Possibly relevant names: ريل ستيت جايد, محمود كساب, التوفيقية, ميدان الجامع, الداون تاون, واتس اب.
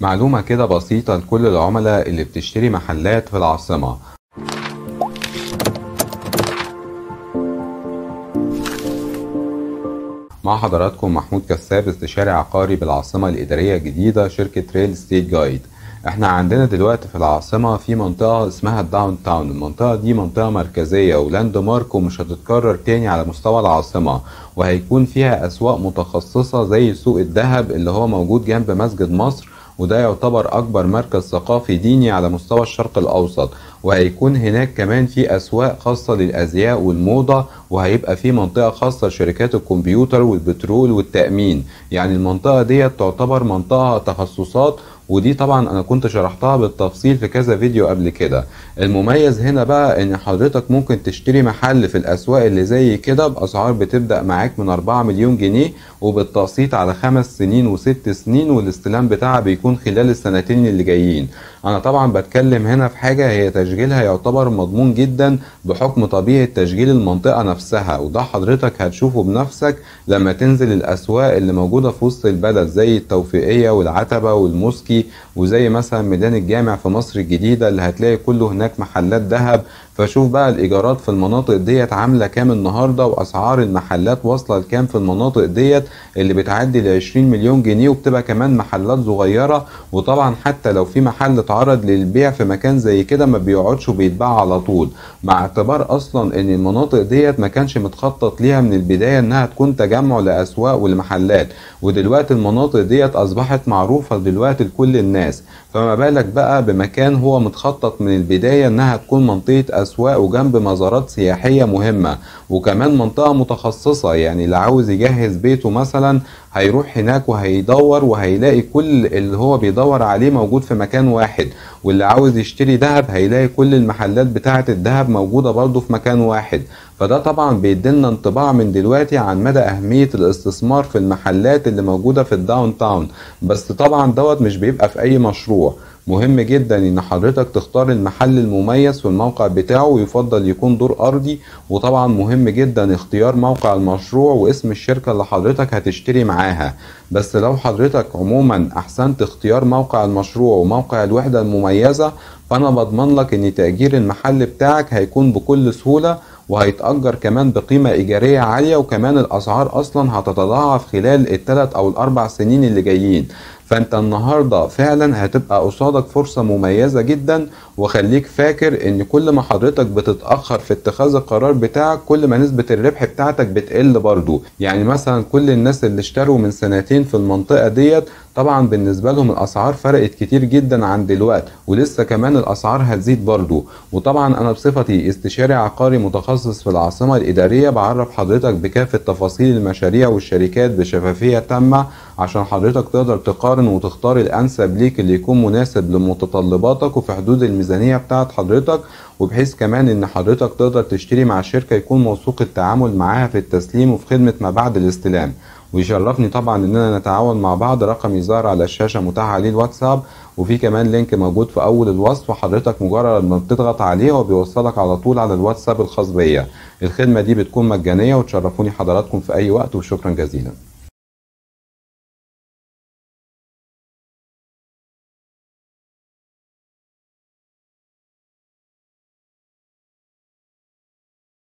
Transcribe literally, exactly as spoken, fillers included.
معلومة كده بسيطة لكل العملاء اللي بتشتري محلات في العاصمة. مع حضراتكم محمود كساب، استشاري عقاري بالعاصمة الإدارية الجديدة شركة ريل ستيت جايد. احنا عندنا دلوقتي في العاصمة في منطقة اسمها الداون تاون. المنطقة دي منطقة مركزية ولاند مارك ومش هتتكرر تاني على مستوى العاصمة، وهيكون فيها أسواق متخصصة زي سوق الذهب اللي هو موجود جنب مسجد مصر، وده يعتبر أكبر مركز ثقافي ديني على مستوى الشرق الأوسط، وهيكون هناك كمان في أسواق خاصة للأزياء والموضة، وهيبقى في منطقة خاصة لشركات الكمبيوتر والبترول والتأمين. يعني المنطقة دي تعتبر منطقة تخصصات، ودي طبعا انا كنت شرحتها بالتفصيل في كذا فيديو قبل كده. المميز هنا بقى ان حضرتك ممكن تشتري محل في الاسواق اللي زي كده باسعار بتبدأ معاك من أربعة مليون جنيه، وبالتقسيط على خمس سنين وست سنين، والاستلام بتاعها بيكون خلال السنتين اللي جايين. انا طبعا بتكلم هنا في حاجة هي تشغيلها يعتبر مضمون جدا بحكم طبيعة تشغيل المنطقة نفسها، وده حضرتك هتشوفه بنفسك لما تنزل الاسواق اللي موجودة في وسط البلد زي التوفيقية والعتبة والموسكي، وزي مثلا ميدان الجامع في مصر الجديدة اللي هتلاقي كله هناك محلات ذهب. فشوف بقى الإيجارات في المناطق ديت عاملة كام النهاردة، وأسعار المحلات واصلة لكام في المناطق ديت اللي بتعدي ل عشرين مليون جنيه، وبتبقى كمان محلات صغيرة. وطبعا حتى لو في محل اتعرض للبيع في مكان زي كده ما بيقعدش وبيتباع على طول، مع اعتبار أصلا إن المناطق ديت ما كانش متخطط ليها من البداية إنها تكون تجمع لأسواق ولمحلات، ودلوقتي المناطق ديت أصبحت معروفة دلوقتي لكل الناس. فما بالك بقى بمكان هو متخطط من البداية إنها تكون منطقة أسواق وجنب مزارات سياحية مهمة، وكمان منطقة متخصصة. يعني اللي عاوز يجهز بيته مثلا هيروح هناك وهيدور وهيلاقي كل اللي هو بيدور عليه موجود في مكان واحد، واللي عاوز يشتري ذهب هيلاقي كل المحلات بتاعة الذهب موجودة برضه في مكان واحد. فده طبعا بيدينا انطباع من دلوقتي عن مدى أهمية الاستثمار في المحلات اللي موجودة في الداون تاون. بس طبعا دوت مش بيبقى في أي مشروع، مهم جدا ان حضرتك تختار المحل المميز في الموقع بتاعه، ويفضل يكون دور ارضي. وطبعا مهم جدا اختيار موقع المشروع واسم الشركة اللي حضرتك هتشتري معاها. بس لو حضرتك عموما احسنت اختيار موقع المشروع وموقع الوحدة المميزة، فانا بضمن لك ان تأجير المحل بتاعك هيكون بكل سهولة، وهيتأجر كمان بقيمة إيجارية عالية، وكمان الأسعار أصلا هتتضاعف خلال الثلاث أو الأربع سنين اللي جايين. فأنت النهاردة فعلا هتبقى قصادك فرصة مميزة جدا. وخليك فاكر إن كل ما حضرتك بتتأخر في اتخاذ القرار بتاعك كل ما نسبة الربح بتاعتك بتقل برضو. يعني مثلا كل الناس اللي اشتروا من سنتين في المنطقة ديت طبعا بالنسبة لهم الأسعار فرقت كتير جدا عن دلوقتي، ولسه كمان الأسعار هتزيد برضو. وطبعا أنا بصفتي استشاري عقاري متخصص في العاصمة الإدارية بعرف حضرتك بكافة تفاصيل المشاريع والشركات بشفافية تامة، عشان حضرتك تقدر تقارن وتختار الأنسب ليك اللي يكون مناسب لمتطلباتك وفي حدود الميزانية بتاعت حضرتك، وبحيث كمان إن حضرتك تقدر تشتري مع شركة يكون موثوق التعامل معاها في التسليم وفي خدمة ما بعد الاستلام. ويشرفني طبعا اننا نتعاون مع بعض. رقمي ظاهر على الشاشه متاح عليه الواتساب، وفي كمان لينك موجود في اول الوصف، وحضرتك مجرد ما بتضغط عليه وبيوصلك على طول على الواتساب الخاص بيا. الخدمه دي بتكون مجانيه، وتشرفوني حضراتكم في اي وقت، وشكرا جزيلا.